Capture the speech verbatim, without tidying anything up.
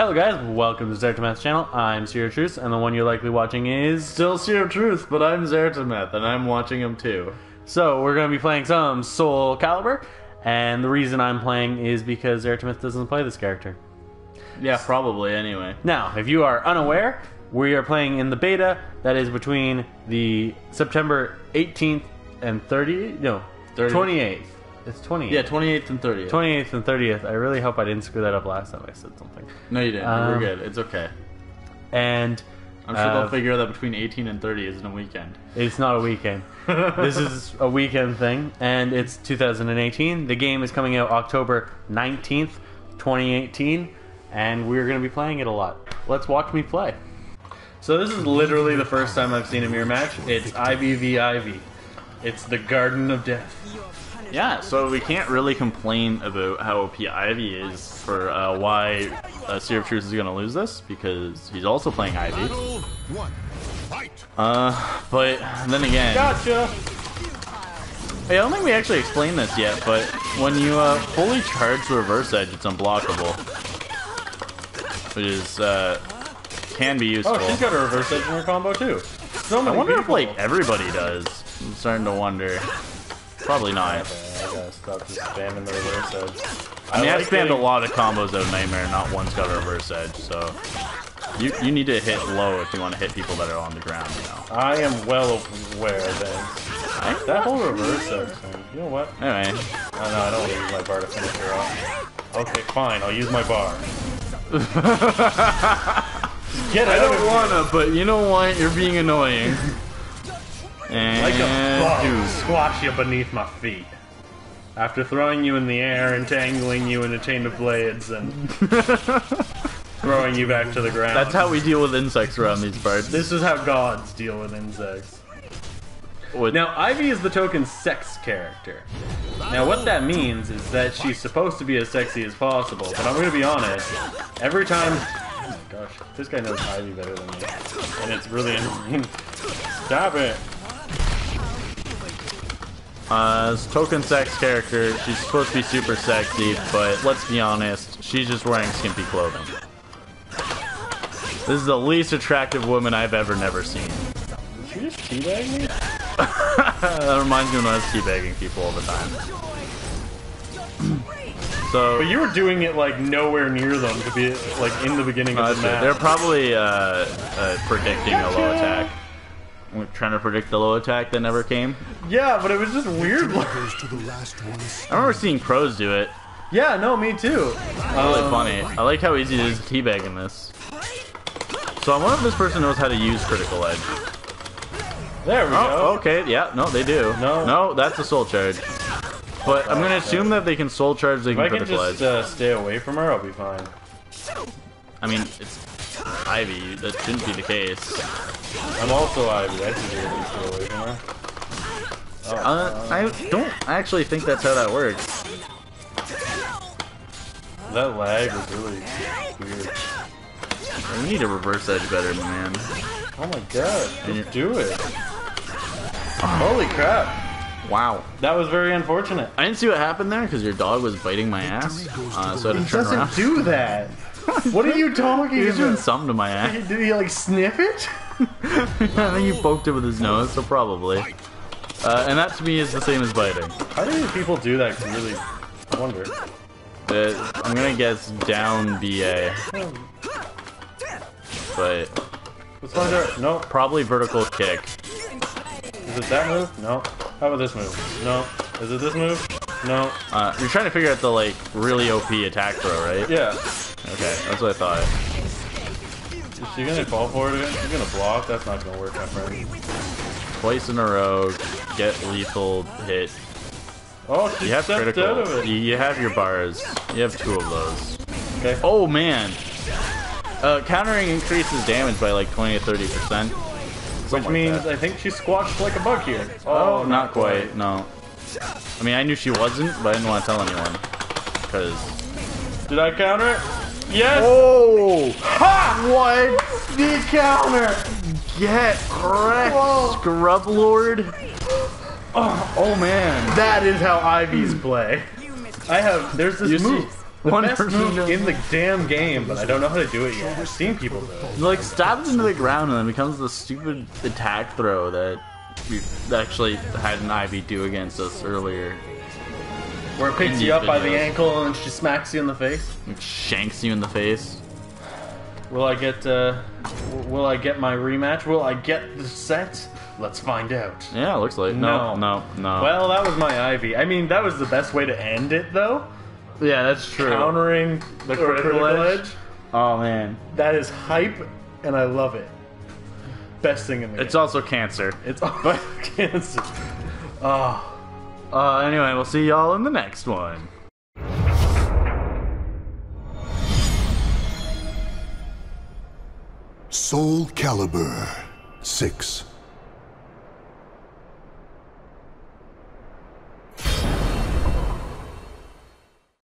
Hello guys, welcome to Zaretameth's channel. I'm Seer of Truths, and the one you're likely watching is still Seer of Truths, but I'm Zaretameth, and I'm watching him too. So we're going to be playing some Soul Calibur, and the reason I'm playing is because Zaretameth doesn't play this character. Yeah, probably, anyway. Now, if you are unaware, we are playing in the beta that is between the September eighteenth and thirtieth, no, thirtieth. twenty-eighth. It's twenty-eighth. Yeah, twenty-eighth and thirtieth. twenty-eighth and thirtieth. I really hope I didn't screw that up last time I said something. No, you didn't. Um, We're good. It's okay. And I'm sure uh, they'll figure out that between eighteen and thirty isn't a weekend. It's not a weekend. This is a weekend thing, and it's two thousand eighteen. The game is coming out October nineteenth, twenty eighteen, and we're going to be playing it a lot. Let's watch me play. So this is literally the first time I've seen a mirror match. It's Ivy v Ivy. It's the Garden of Death. Yeah, so we can't really complain about how O P Ivy is for uh, why uh, Seer of Truths is going to lose this, because he's also playing Ivy. Uh, but then again... Gotcha! Hey, I don't think we actually explained this yet, but when you uh, fully charge the reverse edge, it's unblockable. Which is, uh, can be useful. Oh, she's got a reverse edge in her combo too. So I wonder if, like, everybody does. I'm starting to wonder. Probably not. I gotta stop just spamming the reverse edge. I mean, I like I've spammed getting... a lot of combos out of Nightmare, not one's got a reverse edge, so... You, you need to hit low if you want to hit people that are on the ground, you know. I am well aware that... That whole reverse edge thing, you know what? Anyway. Oh no, I don't want to use my bar to finish her off. Okay, fine, I'll use my bar. Get I don't wanna, here. But you know what? You're being annoying. And like a bug, squash you beneath my feet. After throwing you in the air, entangling you in a chain of blades, and throwing you back to the ground. That's how we deal with insects around these parts. This is how gods deal with insects. With now, Ivy is the token sex character. Now, what that means is that she's supposed to be as sexy as possible, but I'm gonna be honest, every time... Oh my gosh, this guy knows Ivy better than me. And it's really annoying. Stop it! Uh, token sex character, she's supposed to be super sexy, but let's be honest, she's just wearing skimpy clothing. This is the least attractive woman I've ever never seen. Did she just teabag me? That reminds me when I was teabagging people all the time. So, but you were doing it like nowhere near them to be like in the beginning uh, of the match. They're probably uh, uh, predicting gotcha. A low attack. We're trying to predict the low attack that never came. Yeah, but it was just weird. I remember seeing pros do it. Yeah, no, me too. Um, really funny. I like how easy it is teabagging this. So I wonder if this person knows how to use Critical Edge. There we oh, go. Okay, yeah, no, they do. No, no, that's a Soul Charge. But I'm gonna assume that they can Soul Charge. They can Critical Edge. If I can just uh, stay away from her, I'll be fine. I mean, it's Ivy. That shouldn't be the case. I'm also Ivy. I should be able to stay away from her. Oh, uh, um, I don't actually think that's how that works. That lag was really weird. I need to reverse edge better, man. Oh my god, just do it. Holy crap. Wow. That was very unfortunate. I didn't see what happened there because your dog was biting my ass. Uh, so I had to turn around. He doesn't do that. What are you talking about? He was doing something to my ass. Did he, like, sniff it? I think he poked it with his nose, so probably. Uh, and that to me is the same as biting. How do people do that? I really wonder. Uh, I'm gonna guess down B A. But. Let's find out. No. Probably vertical kick. Is it that move? No. How about this move? No. Is it this move? No. Uh, you're trying to figure out the, like, really O P attack throw, right? Yeah. Okay, that's what I thought. Is she gonna fall for it again? She's gonna block? That's not gonna work, my friend. Twice in a row, get lethal hit. Oh, she you have stepped critical. Out of it. You, you have your bars. You have two of those. Okay. Oh man. Uh, countering increases damage by like twenty to thirty percent. Which means like I think she squashed like a bug here. Oh, oh not, not quite. quite. No. I mean, I knew she wasn't, but I didn't want to tell anyone. Cause. Did I counter it? Yes! Oh! Ha! What? The counter! Get correct, whoa. Scrub Lord! Oh, oh man. That is how Ivy's play. I have, there's this you move. See, The one best move knows. in the damn game, but I don't know how to do it yet. I've seen people though. You like stab it into the ground and then becomes the stupid attack throw that we actually had an Ivy do against us earlier. Where it picks you up videos. by the ankle and she smacks you in the face. It shanks you in the face. Will I get uh, will I get my rematch? Will I get the set? Let's find out. Yeah, it looks like no, no, no. no. Well, that was my Ivy. I mean, that was the best way to end it though. Yeah, that's true. Countering the Critical Edge. Oh, man. That is hype, and I love it. Best thing in the game. It's also cancer. It's also cancer. Oh. Uh, anyway, we'll see y'all in the next one. Soul Calibur six.